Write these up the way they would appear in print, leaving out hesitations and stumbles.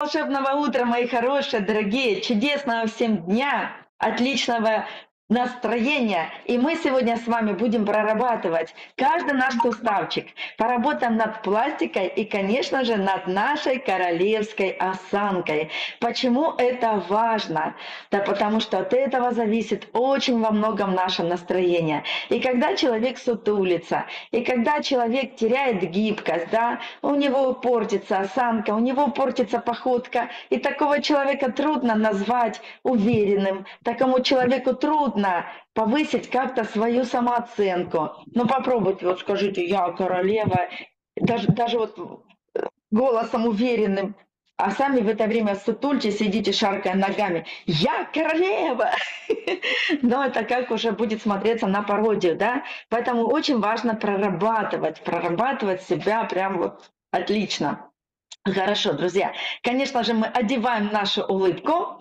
Волшебного утра, мои хорошие, дорогие, чудесного всем дня, отличного настроения. И мы сегодня с вами будем прорабатывать каждый наш суставчик. Поработаем над пластикой и, конечно же, над нашей королевской осанкой. Почему это важно? Да потому что от этого зависит очень во многом наше настроение. И когда человек сутулится, и когда человек теряет гибкость, да, у него портится осанка, у него портится походка. И такого человека трудно назвать уверенным, такому человеку трудно повысить как-то свою самооценку. Но попробуйте, вот скажите, я королева, даже вот голосом уверенным, а сами в это время сутульчись, сидите, шаркая ногами. Я королева! Но это как уже будет смотреться на пародию, да? Поэтому очень важно прорабатывать себя прям вот отлично. Хорошо, друзья. Конечно же, мы одеваем нашу улыбку.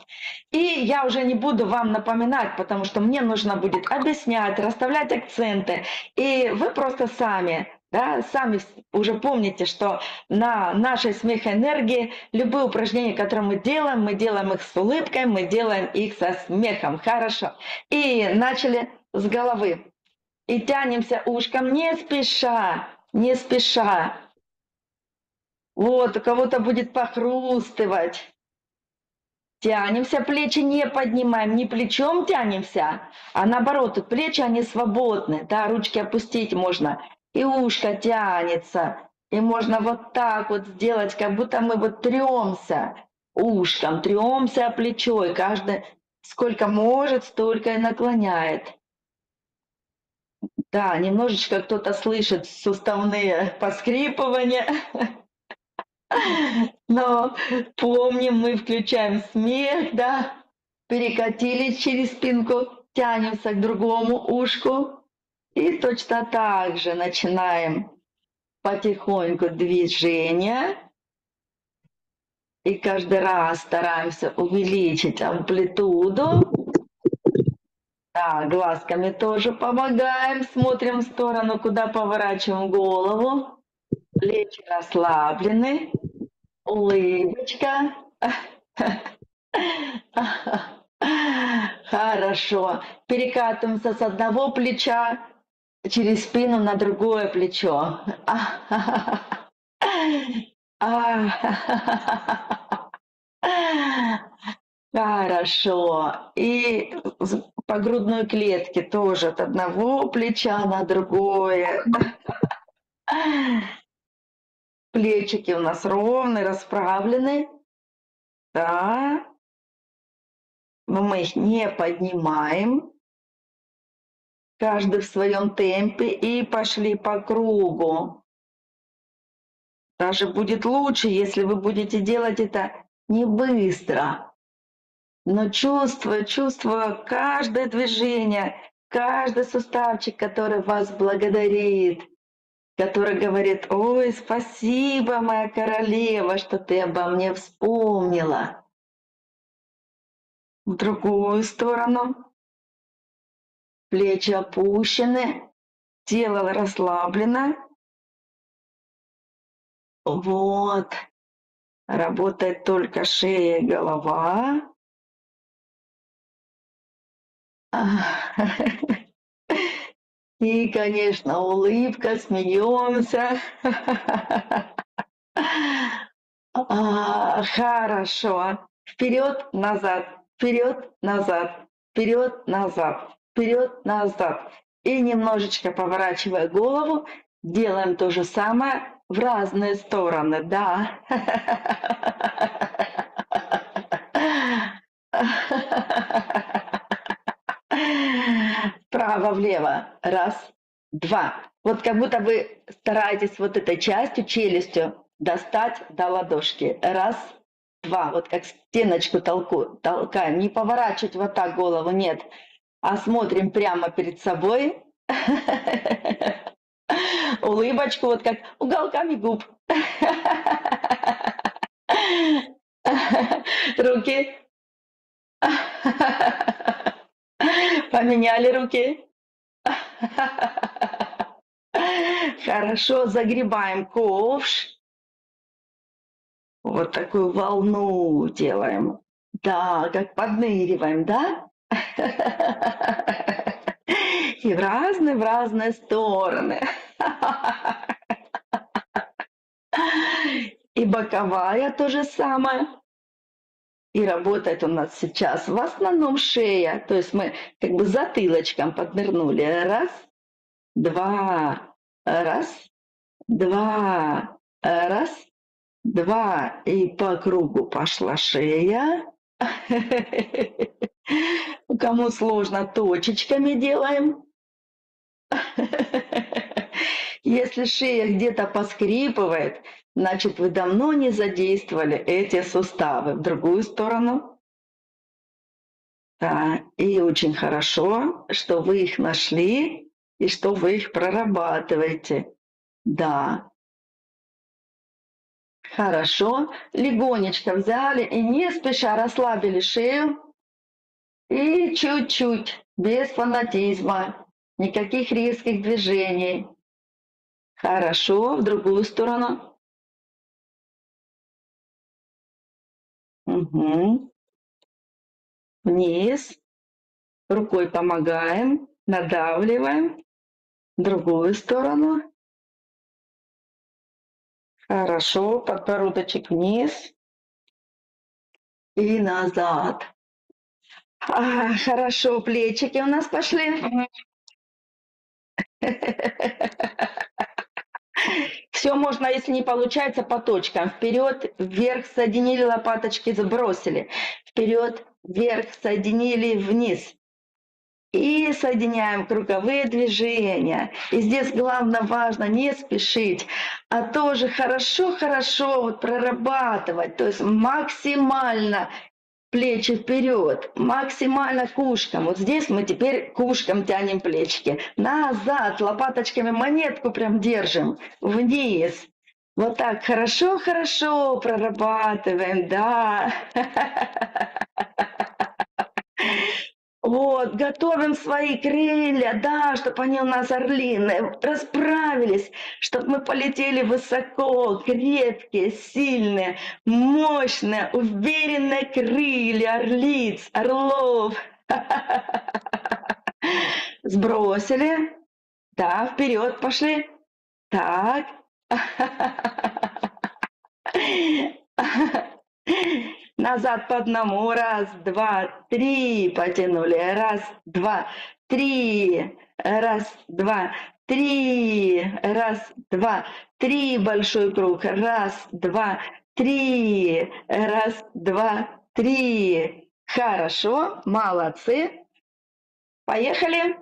И я уже не буду вам напоминать, потому что мне нужно будет объяснять, расставлять акценты. И вы просто сами, да, сами уже помните, что на нашей смехоэнергии любые упражнения, которые мы делаем их с улыбкой, мы делаем их со смехом. Хорошо. И начали с головы. И тянемся ушком не спеша, не спеша. Вот, у кого-то будет похрустывать. Тянемся, плечи не поднимаем, не плечом тянемся, а наоборот, тут плечи, они свободны, да, ручки опустить можно. И ушко тянется, и можно вот так вот сделать, как будто мы вот трёмся ушком, трёмся плечо, и каждый сколько может, столько и наклоняет. Да, немножечко кто-то слышит суставные поскрипывания. Но помним, мы включаем смех, да, перекатились через спинку, тянемся к другому ушку и точно так же начинаем потихоньку движение. И каждый раз стараемся увеличить амплитуду. Да, глазками тоже помогаем, смотрим в сторону, куда поворачиваем голову. Плечи расслаблены, улыбочка. Хорошо. Перекатываемся с одного плеча через спину на другое плечо. Хорошо. И по грудной клетке тоже от одного плеча на другое. Плечики у нас ровные, расправлены. Да. Но мы их не поднимаем. Каждый в своем темпе. И пошли по кругу. Даже будет лучше, если вы будете делать это не быстро. Но чувствуя каждое движение, каждый суставчик, который вас благодарит. Который говорит: ой, спасибо, моя королева, что ты обо мне вспомнила. В другую сторону. Плечи опущены, тело расслаблено. Вот. Работает только шея и голова. И, конечно, улыбка, смеемся. Хорошо. Вперед-назад, вперед-назад, вперед-назад, вперед-назад. И немножечко поворачивая голову, делаем то же самое в разные стороны. Да. Вправо-влево. Раз, два. Вот как будто вы стараетесь вот этой частью, челюстью достать до ладошки. Раз, два. Вот как стеночку толкаем. Не поворачивать вот так голову, нет. А смотрим прямо перед собой. Улыбочку вот как уголками губ. Руки. Поменяли руки. Хорошо, загребаем ковш. Вот такую волну делаем. Да, как подныриваем, да? И в разные стороны. И боковая то же самое. И работает у нас сейчас в основном шея. То есть мы как бы затылочком поднырнули. Раз, два, раз, два, раз, два. И по кругу пошла шея. Кому сложно, точечками делаем. Если шея где-то поскрипывает, значит, вы давно не задействовали эти суставы. В другую сторону. Да. И очень хорошо, что вы их нашли и что вы их прорабатываете. Да. Хорошо. Легонечко взяли и не спеша расслабили шею. И чуть-чуть, без фанатизма, никаких резких движений. Хорошо, в другую сторону. Угу. Вниз. Рукой помогаем, надавливаем. В другую сторону. Хорошо, подбородочек вниз. И назад. Хорошо, плечики у нас пошли. Все можно, если не получается, по точкам. Вперед, вверх, соединили лопаточки, сбросили. Вперед, вверх, соединили, вниз. И соединяем круговые движения. И здесь главное, важно не спешить, а тоже хорошо вот прорабатывать. То есть максимально плечи вперед, максимально к ушкам. Вот здесь мы теперь к ушкам тянем плечики. Назад, лопаточками монетку прям держим. Вниз. Вот так хорошо прорабатываем, да. Вот, готовим свои крылья, да, чтобы они у нас орлиные, расправились, чтобы мы полетели высоко, крепкие, сильные, мощные, уверенные крылья орлиц, орлов. Сбросили, да, вперед пошли, так. Назад по одному. Раз, два, три. Потянули. Раз, два, три. Раз, два, три. Раз, два, три. Большой круг. Раз, два, три. Раз, два, три. Хорошо. Молодцы. Поехали.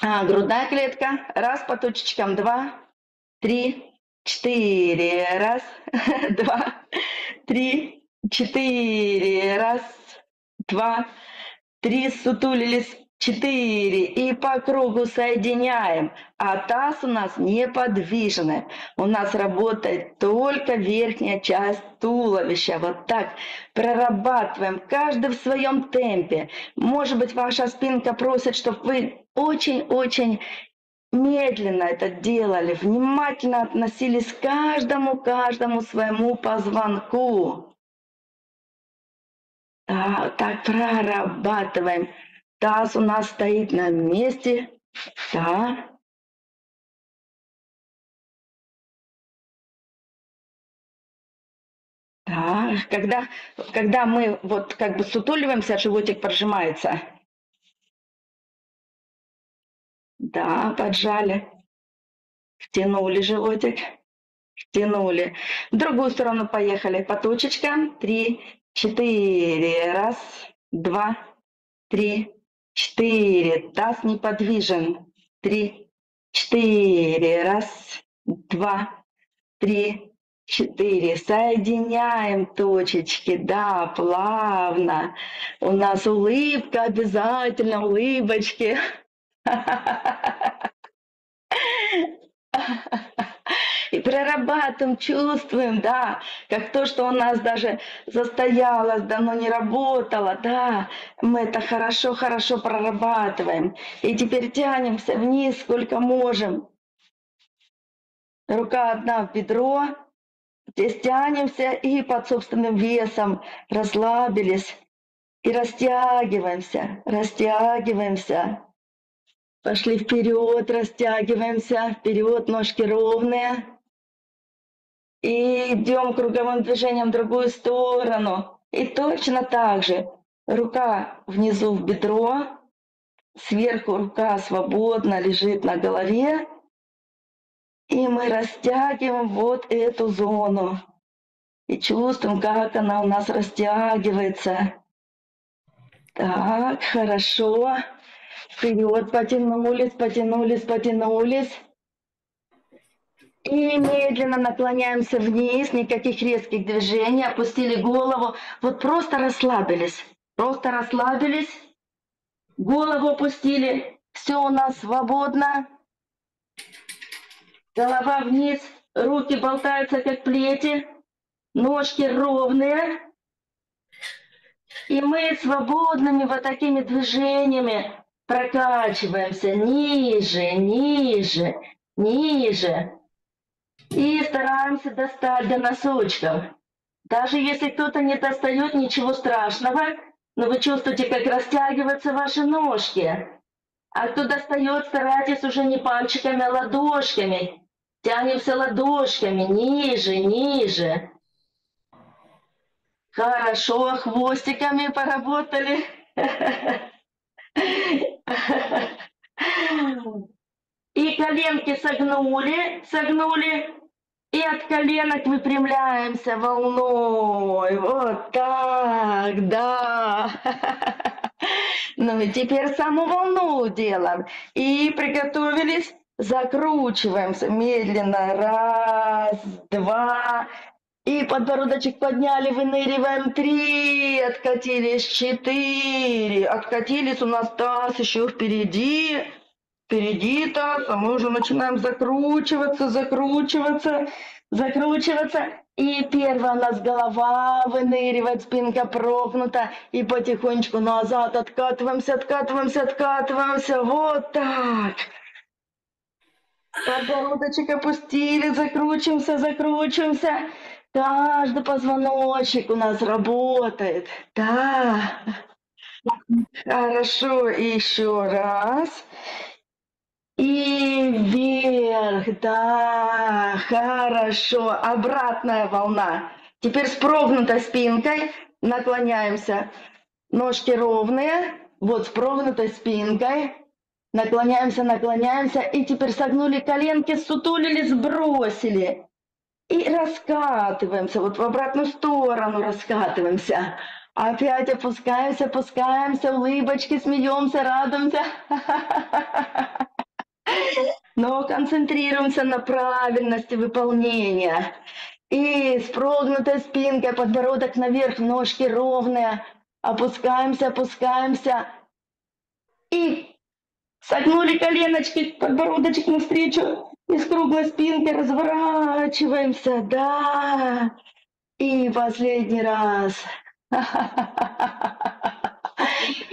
Грудная клетка. Раз по точечкам. Два, три, четыре. Раз, два, три. Четыре, раз, два, три, сутулились, четыре. И по кругу соединяем. А таз у нас неподвижный. У нас работает только верхняя часть туловища. Вот так прорабатываем. Каждый в своем темпе. Может быть, ваша спинка просит, чтобы вы очень-очень медленно это делали. Внимательно относились к каждому своему позвонку. Так, прорабатываем. Таз у нас стоит на месте. Да. Да. Когда мы вот как бы сутуливаемся, животик поджимается. Да, поджали. Втянули животик. Втянули. В другую сторону поехали. По точечкам. Три. Четыре. Раз, два, три, четыре. Таз неподвижен. Три, четыре. Раз, два, три, четыре. Соединяем точечки. Да, плавно. У нас улыбка обязательно, улыбочки. И прорабатываем, чувствуем, да, как то, что у нас даже застоялось, давно не работало, да, мы это хорошо прорабатываем. И теперь тянемся вниз, сколько можем. Рука одна в бедро, Здесь тянемся и под собственным весом расслабились. И растягиваемся, растягиваемся. Пошли вперед, растягиваемся, вперед, ножки ровные. И идем круговым движением в другую сторону. И точно так же. Рука внизу в бедро, сверху рука свободно лежит на голове. И мы растягиваем вот эту зону. И чувствуем, как она у нас растягивается. Так, хорошо. Вперед, потянулись, потянулись, потянулись. И медленно наклоняемся вниз, никаких резких движений, опустили голову. Вот просто расслабились. Просто расслабились. Голову опустили. Все у нас свободно. Голова вниз, руки болтаются, как плети, ножки ровные. И мы свободными вот такими движениями прокачиваемся ниже, ниже, ниже. И стараемся достать до носочков. Даже если кто-то не достает, ничего страшного, но вы чувствуете, как растягиваются ваши ножки. А кто достает, старайтесь уже не пальчиками, а ладошками. Тянемся ладошками ниже, ниже. Хорошо, хвостиками поработали. И коленки согнули, согнули. И от коленок выпрямляемся волной. Вот так, да. Ну и теперь саму волну делаем. И приготовились, закручиваемся медленно. Раз, два. И подбородочек подняли, выныриваем. Три, откатились. Четыре, откатились. У нас таз еще впереди. Впереди таз. А мы уже начинаем закручиваться, закручиваться, закручиваться. И первая у нас голова выныривает, спинка прогнута. И потихонечку назад откатываемся, откатываемся, откатываемся. Вот так. Подбородочек опустили, закручиваемся, закручиваемся. Каждый позвоночник у нас работает. Да. Хорошо. Еще раз. И вверх. Да. Хорошо. Обратная волна. Теперь с прогнутой спинкой наклоняемся. Ножки ровные. Вот с прогнутой спинкой. Наклоняемся, наклоняемся. И теперь согнули коленки, сутулили, сбросили. И раскатываемся, вот в обратную сторону раскатываемся. Опять опускаемся, опускаемся, улыбочки, смеемся, радуемся. Но концентрируемся на правильности выполнения. И с прогнутой спинкой, подбородок наверх, ножки ровные. Опускаемся, опускаемся. И согнули коленочки, подбородочек навстречу. И с круглой спинкой разворачиваемся, да. И последний раз.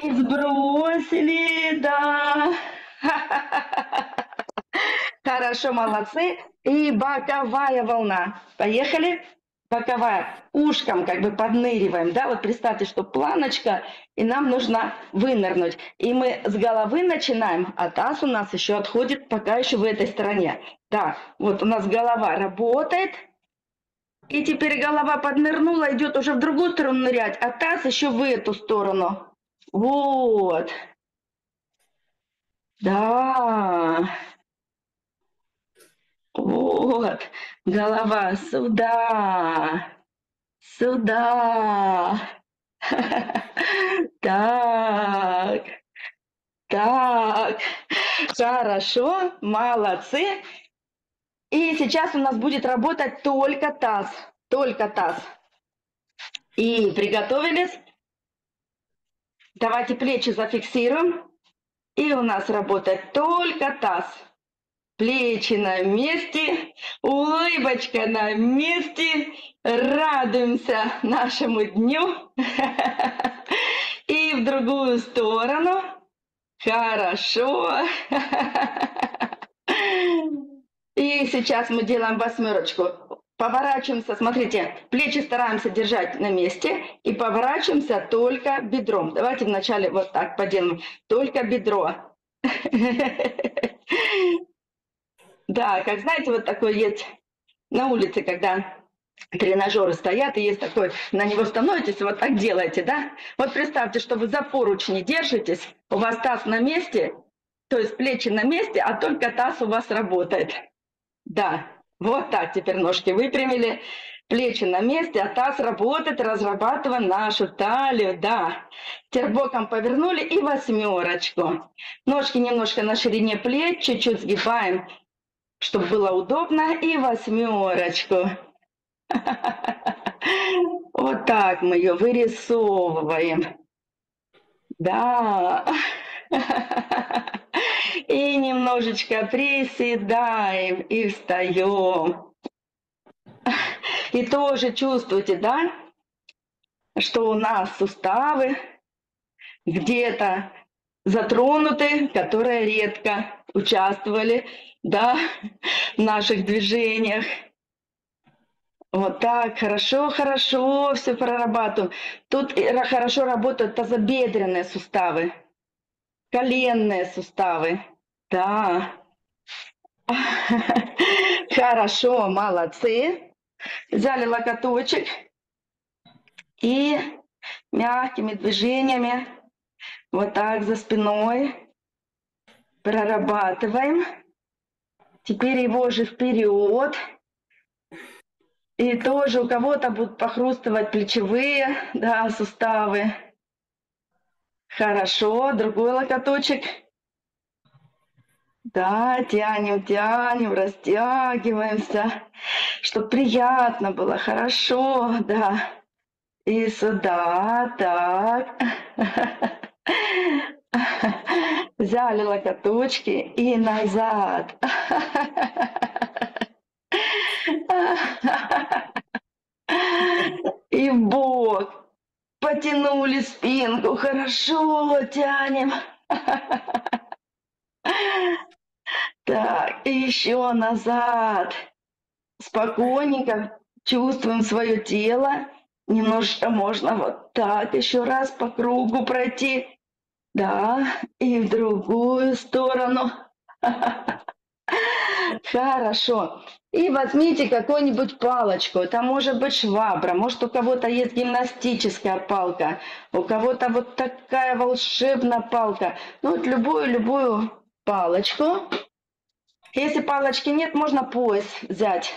И сбросили, да. Хорошо, молодцы. И боковая волна. Поехали. Боковая. Ушком как бы подныриваем, да. Вот представьте, что планочка, и нам нужно вынырнуть. И мы с головы начинаем, а таз у нас еще отходит, пока еще в этой стороне. Да, вот у нас голова работает. И теперь голова поднырнула, идет уже в другую сторону нырять, а таз еще в эту сторону. Вот. Да. Вот, голова сюда, сюда, так, так, хорошо, молодцы. И сейчас у нас будет работать только таз, только таз. И приготовились. Давайте плечи зафиксируем. И у нас работает только таз. Плечи на месте, улыбочка на месте, радуемся нашему дню. И в другую сторону. Хорошо. И сейчас мы делаем восьмерочку. Поворачиваемся, смотрите, плечи стараемся держать на месте и поворачиваемся только бедром. Давайте вначале вот так поделаем, только бедро. Да, как знаете, вот такой есть на улице, когда тренажеры стоят, и есть такой, на него становитесь, вот так делаете, да? Вот представьте, что вы за поручни держитесь, у вас таз на месте, то есть плечи на месте, а только таз у вас работает. Да. Вот так теперь ножки выпрямили, плечи на месте, а таз работает, разрабатывая нашу талию, да. Теперь боком повернули и восьмерочку. Ножки немножко на ширине плеч, чуть-чуть сгибаем, чтобы было удобно, и восьмерочку. Вот так мы ее вырисовываем. Да. И немножечко приседаем и встаем. И тоже чувствуете, да, что у нас суставы где-то затронуты, которые редко участвовали, да, в наших движениях. Вот так, хорошо все прорабатываем. Тут хорошо работают тазобедренные суставы. Коленные суставы, да, хорошо, молодцы, взяли локоточек и мягкими движениями вот так за спиной прорабатываем, теперь его же вперед, и тоже у кого-то будут похрустывать плечевые, да, суставы. Хорошо, другой локоточек. Да, тянем, тянем, растягиваемся, чтобы приятно было, хорошо, да. И сюда, так. Взяли локоточки и назад. И в бок. Потянули спинку, хорошо, тянем. Так, и еще назад. Спокойненько чувствуем свое тело. Немножко можно вот так еще раз по кругу пройти. Да, и в другую сторону. Хорошо. И возьмите какую-нибудь палочку. Это может быть швабра, может у кого-то есть гимнастическая палка, у кого-то вот такая волшебная палка. Ну вот любую палочку. Если палочки нет, можно пояс взять.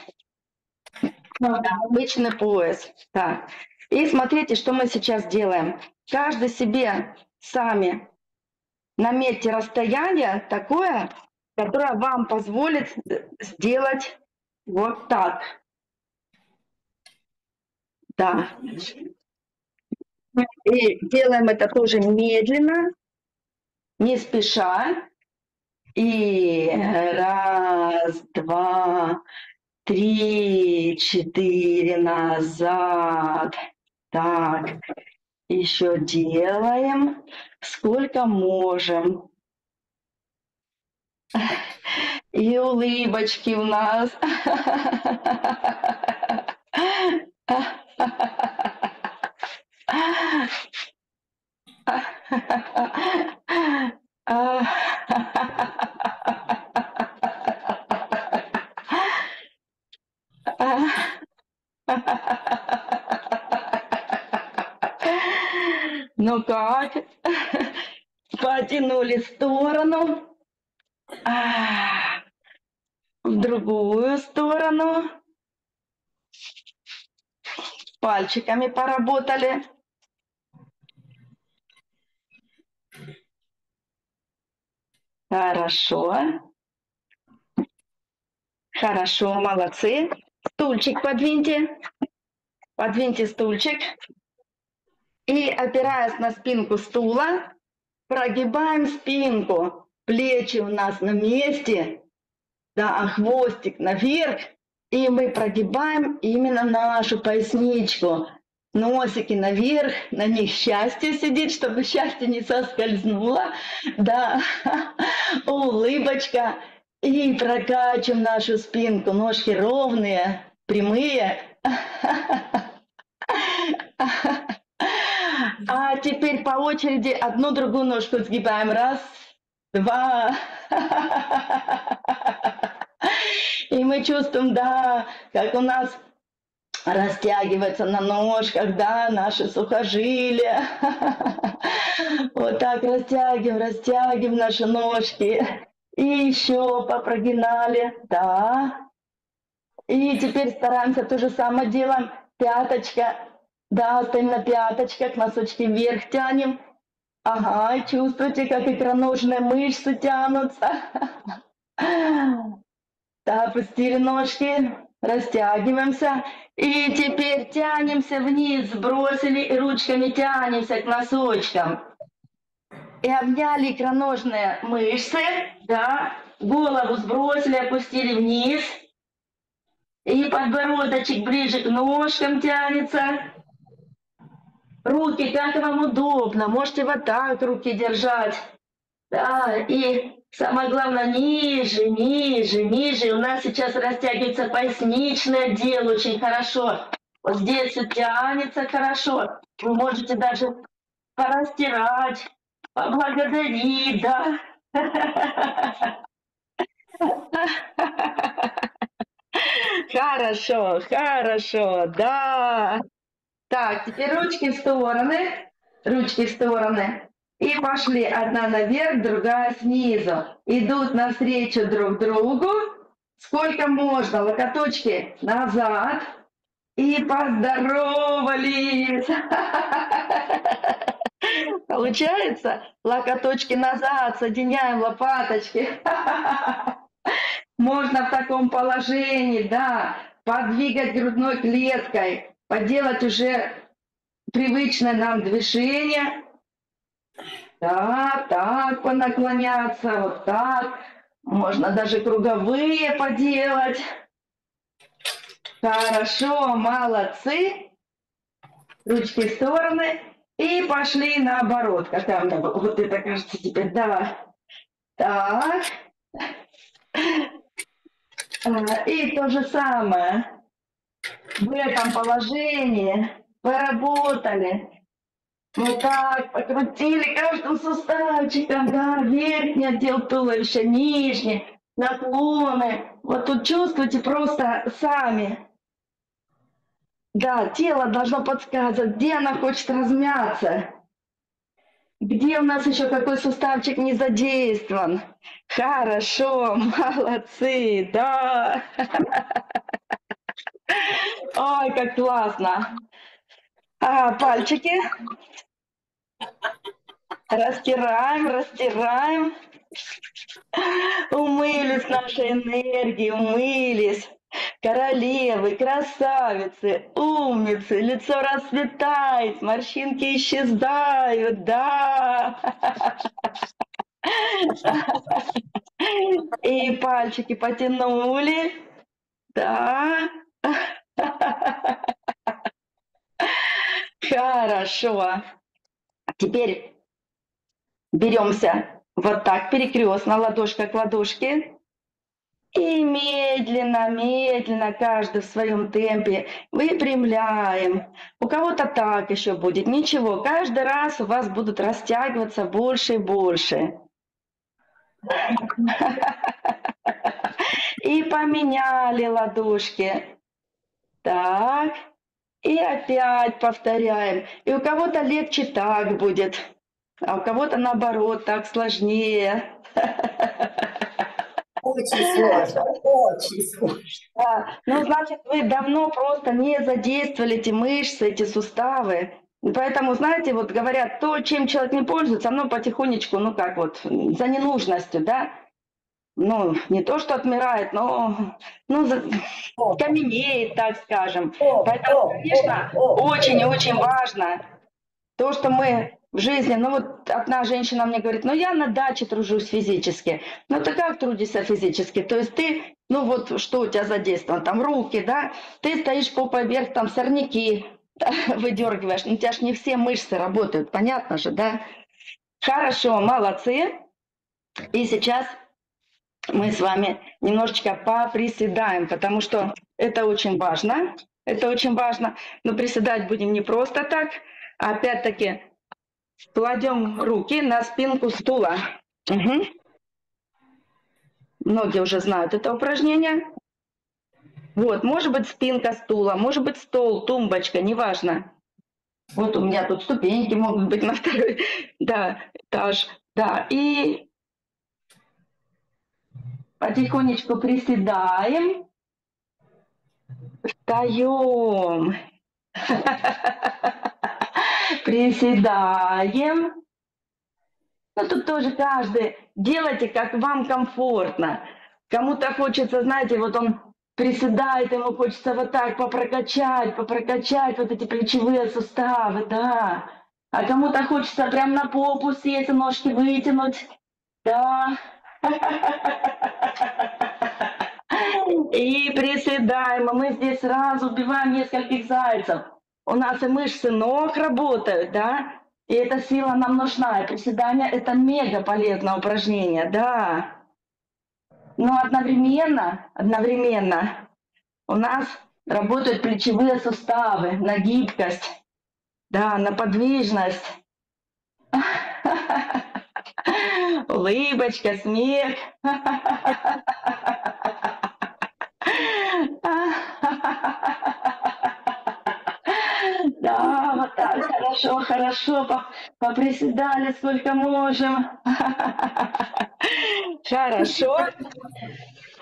Обычный пояс. Так. И смотрите, что мы сейчас делаем. Каждый себе сами наметьте расстояние такое, которая вам позволит сделать вот так. Да. И делаем это тоже медленно, не спеша. И раз, два, три, четыре, назад. Так. Еще делаем, сколько можем. И улыбочки у нас. Ну как? Потянули в сторону. В другую сторону. Пальчиками поработали. Хорошо. Хорошо, молодцы. Стульчик подвиньте. Подвиньте стульчик. И опираясь на спинку стула, прогибаем спинку. Плечи у нас на месте, да, а хвостик наверх, и мы прогибаем именно нашу поясничку. Носики наверх, на них счастье сидит, чтобы счастье не соскользнуло, да, улыбочка, и прокачиваем нашу спинку, ножки ровные, прямые. А теперь по очереди одну другую ножку сгибаем. Раз, два. И мы чувствуем, да, как у нас растягивается на ножках, да, наши сухожилия. Вот так растягиваем, растягиваем наши ножки. И еще попрогинали, да. И теперь стараемся то же самое делаем. Пяточка, да, стоим на пяточках, носочки вверх тянем. Ага, чувствуете, как икроножные мышцы тянутся. Да, опустили ножки, растягиваемся. И теперь тянемся вниз, бросили и ручками тянемся к носочкам. И обняли икроножные мышцы, да, голову сбросили, опустили вниз. И подбородочек ближе к ножкам тянется. Руки, как вам удобно, можете вот так руки держать. Да, и самое главное, ниже, ниже, ниже. У нас сейчас растягивается поясничный отдел очень хорошо. Вот здесь все тянется хорошо. Вы можете даже порастирать, поблагодарить, да. Хорошо, хорошо, да. Так, теперь ручки в стороны, и пошли одна наверх, другая снизу. Идут навстречу друг другу, сколько можно, локоточки назад, и поздоровались. Получается? Локоточки назад, соединяем лопаточки. Можно в таком положении, да, подвигать грудной клеткой, поделать уже привычное нам движение. Да, так понаклоняться, вот так. Можно даже круговые поделать. Хорошо, молодцы. Ручки в стороны. И пошли наоборот. Какая у меня вот это кажется теперь, да. Так. И то же самое, в этом положении поработали, вот так покрутили каждым суставчиком, да, верхний отдел туловища, нижний, наклоны, вот тут чувствуйте просто сами, да, тело должно подсказывать, где оно хочет размяться. Где у нас еще какой суставчик не задействован? Хорошо, молодцы, да. Ой, как классно. А, пальчики. Растираем, растираем. Умылись нашей энергией, умылись. Королевы, красавицы, умницы, лицо расцветает, морщинки исчезают, да. И пальчики потянули, да. Хорошо. Теперь беремся вот так перекрестно, ладошка к ладошке. И медленно, медленно, каждый в своем темпе выпрямляем. У кого-то так еще будет. Ничего, каждый раз у вас будут растягиваться больше и больше. И поменяли ладошки. Так. И опять повторяем. И у кого-то легче так будет. А у кого-то наоборот, так сложнее. Очень сложно, очень сложно. Да. Ну, значит, вы давно просто не задействовали эти мышцы, эти суставы. Поэтому, знаете, вот говорят, то, чем человек не пользуется, оно потихонечку, ну как вот, за ненужностью, да? Ну, не то, что отмирает, но ну, каменеет, так скажем. Поэтому, конечно, очень и очень важно то, что мы... в жизни, ну вот одна женщина мне говорит, ну я на даче тружусь физически. Ну ты как трудишься физически? То есть ты, ну вот что у тебя задействовано, там руки, да, ты стоишь попой вверх, там сорняки выдергиваешь, ну у тебя же не все мышцы работают, понятно же, да? Хорошо, молодцы. И сейчас мы с вами немножечко поприседаем, потому что это очень важно. Это очень важно. Но приседать будем не просто так. Опять-таки кладем руки на спинку стула. Угу. Многие уже знают это упражнение. Вот, может быть, спинка стула, может быть, стол, тумбочка, неважно. Вот у меня тут ступеньки могут быть на второй, да, этаж. Да, и потихонечку приседаем. Встаем. Приседаем. Ну, тут тоже каждый. Делайте, как вам комфортно. Кому-то хочется, знаете, вот он приседает, ему хочется вот так попрокачать вот эти плечевые суставы, да. А кому-то хочется прям на попу сесть, ножки вытянуть, да. И приседаем, а мы здесь сразу убиваем нескольких зайцев. У нас и мышцы ног работают, да. И эта сила нам нужна. И приседание – это мега полезное упражнение, да. Но одновременно у нас работают плечевые суставы на гибкость, да, на подвижность. Улыбочка, смех. Да, вот так, хорошо, хорошо, поприседали сколько можем. Хорошо,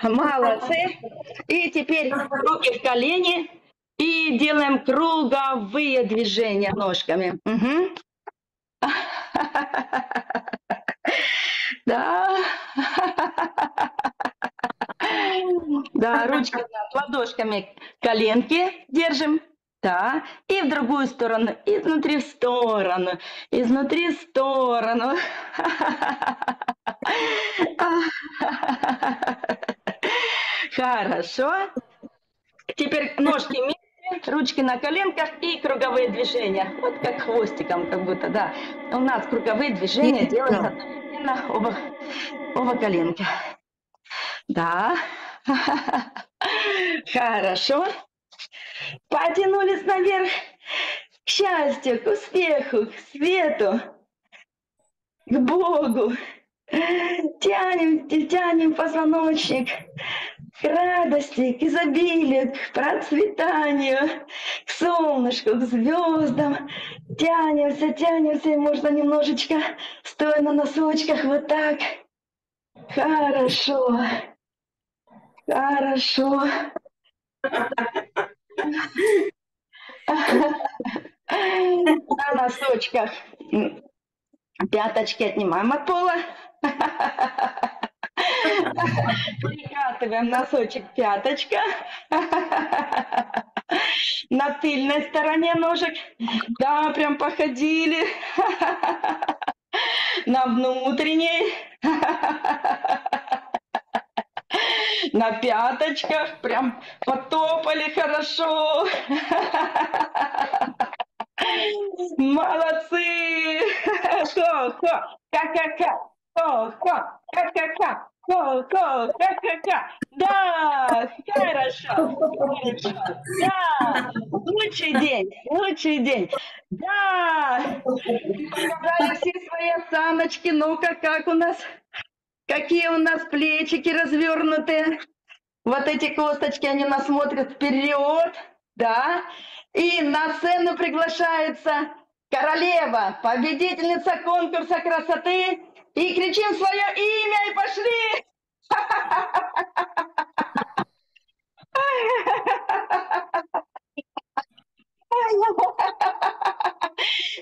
молодцы. И теперь руки в колени и делаем круговые движения ножками. Угу. Да. Да, ручки ладошками коленки держим. Да, и в другую сторону, изнутри в сторону, изнутри в сторону. Хорошо. Теперь ножки вместе, ручки на коленках и круговые движения. Вот как хвостиком, как будто, да. У нас круговые движения делаются одновременно оба коленки. Да. Хорошо. Потянулись наверх к счастью, к успеху, к свету, к Богу. Тянем, тянем позвоночник к радости, к изобилию, к процветанию, к солнышку, к звездам. Тянемся, тянемся, и можно немножечко, стоя на носочках, вот так. Хорошо, хорошо. На носочках пяточки отнимаем от пола, перекатываем носочек, пяточка на тыльной стороне ножек, да, прям походили на внутренней, на пяточках, прям потопали хорошо. Молодцы! Да, хорошо, хорошо. Да, лучший день, лучший день. Да, показали все свои осаночки. Ну-ка, как у нас? Какие у нас плечики развернуты. Вот эти косточки, они нас смотрят вперед. Да. И на сцену приглашается королева, победительница конкурса красоты. И кричим свое имя и пошли.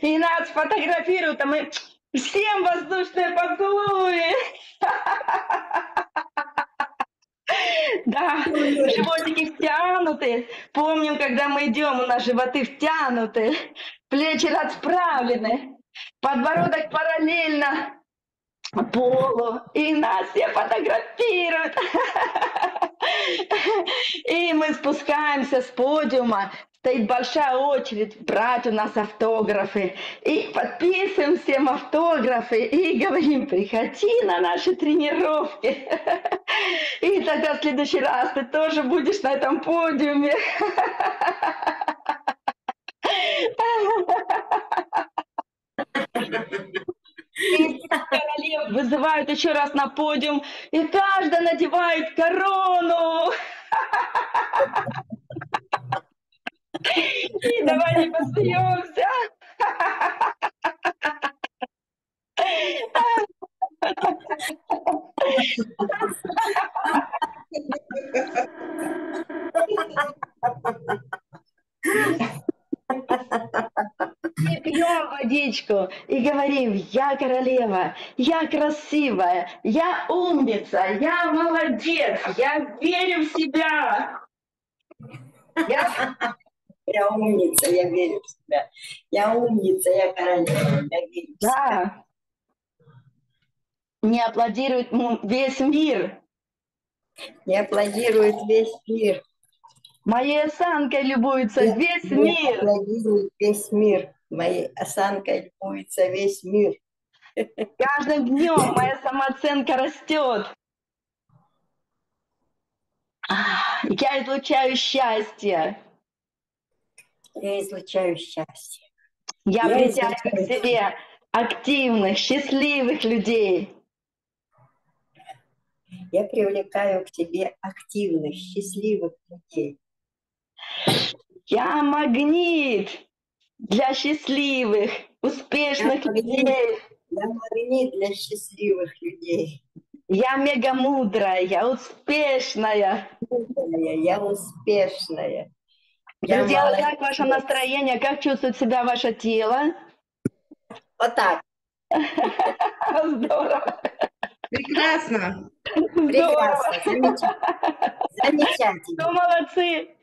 И нас фотографируют, а мы... Всем воздушные поцелуи! Да, животики втянуты. Помним, когда мы идем, у нас животы втянуты, плечи расправлены, подбородок параллельно полу. И нас все фотографируют. И мы спускаемся с подиума, стоит большая очередь брать у нас автографы. И подписываем всем автографы и говорим: приходи на наши тренировки. И тогда в следующий раз ты тоже будешь на этом подиуме. Королев вызывают еще раз на подиум, и каждый надевает корону. И давай не посмеемся. И пьем водичку и говорим: я королева, я красивая, я умница, я молодец, я верю в себя. Я умница, я верю в себя. Я умница, я королева, я верю в себя. Не аплодирует весь мир. Не аплодирует весь мир. Моей осанкой любуется весь мир. Аплодирует весь мир. Моей осанкой любуется весь мир. Каждым днем моя самооценка растет. Я излучаю счастье. Я излучаю счастье. Я притягиваю к себе активных, счастливых людей. Я привлекаю к себе активных, счастливых людей. Я магнит для счастливых, успешных людей. Я магнит для счастливых людей. Я мегамудрая, я успешная. Я успешная. Друзья, как ваше настроение, как чувствует себя ваше тело? Вот так. Здорово. Прекрасно. Здорово. Прекрасно. Замечательно. Вы молодцы.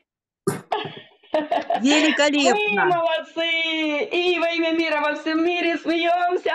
Великолепно. Вы молодцы. И во имя мира во всем мире смеемся.